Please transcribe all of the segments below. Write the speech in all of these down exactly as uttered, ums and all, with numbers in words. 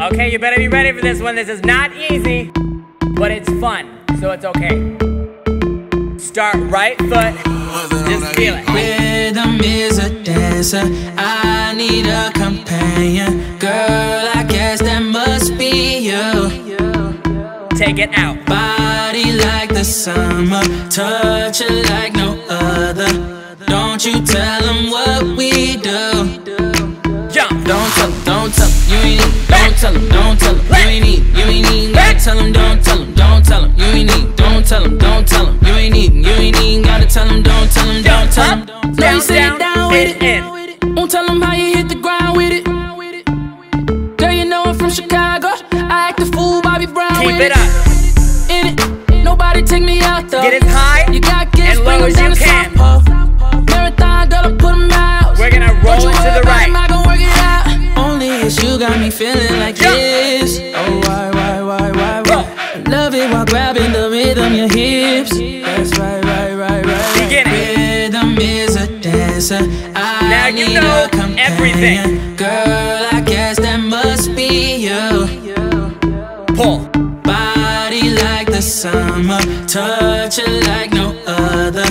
Okay, you better be ready for this one. This is not easy, but it's fun, so it's okay. Start right foot, just feel it. Rhythm is a dancer, I need a companion. Girl, I guess that must be you. Take it out. Body like the summer, touch it like no other. Don't you tell them what we do. Jump. Don't tell them, don't tell them, you ain't need. Don't tell them, don't tell them, you ain't need, you ain't need. Don't tell them, don't tell them, don't tell them, you ain't need. Don't tell them, don't tell them, you ain't need, you ain't need. Gotta tell them, don't tell them, don't tell them. Don't tell them, down, down with it. Won't tell them how you hit the ground with it. Girl, you know I'm from Chicago. I act a fool, Bobby Brown. Keep it up. In it, nobody take me out though. Get as high you got and low as you can. Marathon, girl, I put them out. We're gonna roll it to the right. You got me feeling like this. Oh, why, why, why, why, why? Love it while grabbing the rhythm, your hips. That's right, right, right, right. Rhythm is a dancer. I need a companion. Girl, I guess that must be you. Pull. Body like the summer, touch it like no other.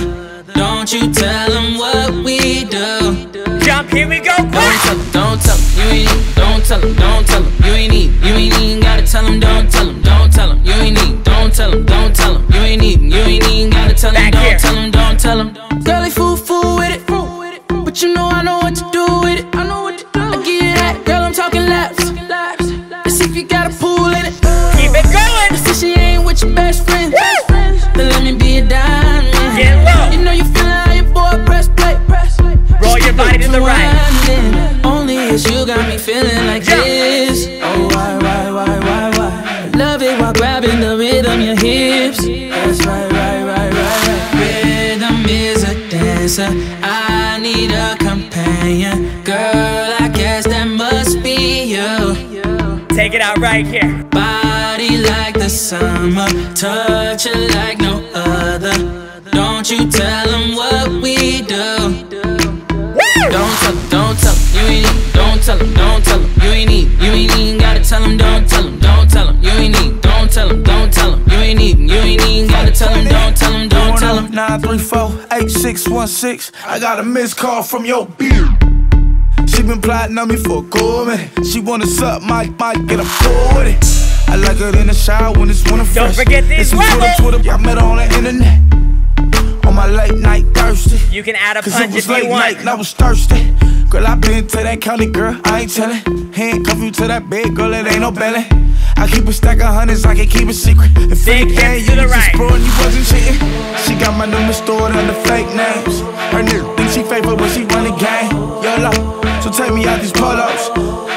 Don't you tell them what we do. Jump, here we go, quick. Don't tell them, you ain't need. Don't tell them, don't tell them, you ain't need. You ain't even gotta tell them, don't tell them, don't tell them, you ain't need. Don't tell them, don't tell them, you ain't need. You ain't even gotta tell them, don't tell them, don't tell them. Girl, they fool, fool with it, fool with it. But you know I know what to do with it. I know what to do. I give you that, girl, I'm talking laps. Let's see if you got a pool in it. Keep it going. Let's see she ain't with your best friend. Then let me be a diamond. Get low. You know you feelin' how your boy press play. Roll your body to the right. You got me feeling like this. Oh, why, why, why, why, why? Love it while grabbing the rhythm, your hips. That's right, right, right, right. Rhythm is a dancer. I need a companion. Girl, I guess that must be you. Take it out right here. Body like the summer, touch it like no other. Don't you tell them what we do. Don't tell them, don't tell them, you ain't need. Don't tell them, don't tell them, you ain't need. You ain't even gotta tell them, don't tell them, don't tell them, you ain't need. Don't tell them, don't tell them, you ain't need. You ain't even gotta tell them, don't tell them, don't tell them. nine three four, eight six one six. I got a missed call from your beard. She been plotting on me for a cool minute. She wanna suck my mic, get a fool with it. I like her in the shower when it's winter fresh. Don't forget these women. I met her on the internet. On my late night thirsty. You can add a punch if you want. And I was thirsty. Girl, I been to that county, girl, I ain't tellin'. Handcuff you to that bed, girl, it ain't no belly. I keep a stack of hundreds, I can keep it secret. If they can't, you was just broin', you wasn't cheating. She got my number stored under fake names. Her nigga think she favorite when she run the game. YOLO, so take me out these polos.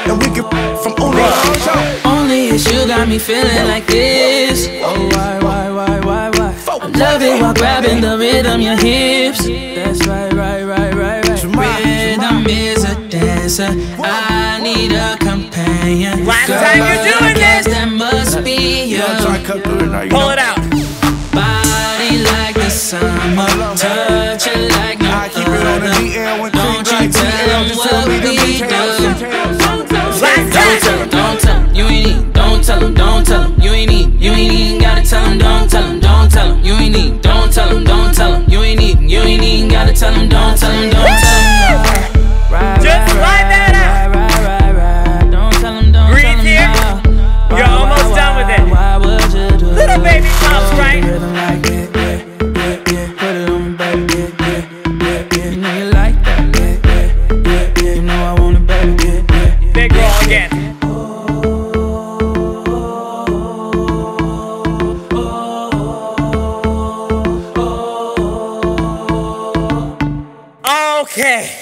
And we can from Uno to Ocho. Only if you got me feelin' like this. Oh, why, why, why, why, why? Love it while grabbing the rhythm, your hips. That's right, right, right, right, right. Rhythm is a dancer. I need a companion. Last time you're doing this, that must be you. Pull it out. Body like the summer, touch it like no other. Don't you tell them what we do. Last time, don't tell them, you ain't need. Don't tell them, don't tell them, you ain't need. You ain't even gotta tell them, don't tell them. Tell him, you ain't need, don't tell him, don't tell him, you ain't need, you ain't even gotta tell him, don't tell him, don't tell him. Right, just slide that out. Right, right, right, right. Don't tell him, don't breathe tell him. Breathe here. Why, you're why, almost why, done with it. Why would you do little baby pops, right? Like it, yeah, yeah, yeah. Put it on me, baby, yeah, yeah, yeah, yeah. You know you like that, yeah, yeah, yeah, yeah. You know I want it, baby, yeah, yeah, yeah. Big roll again. Okay.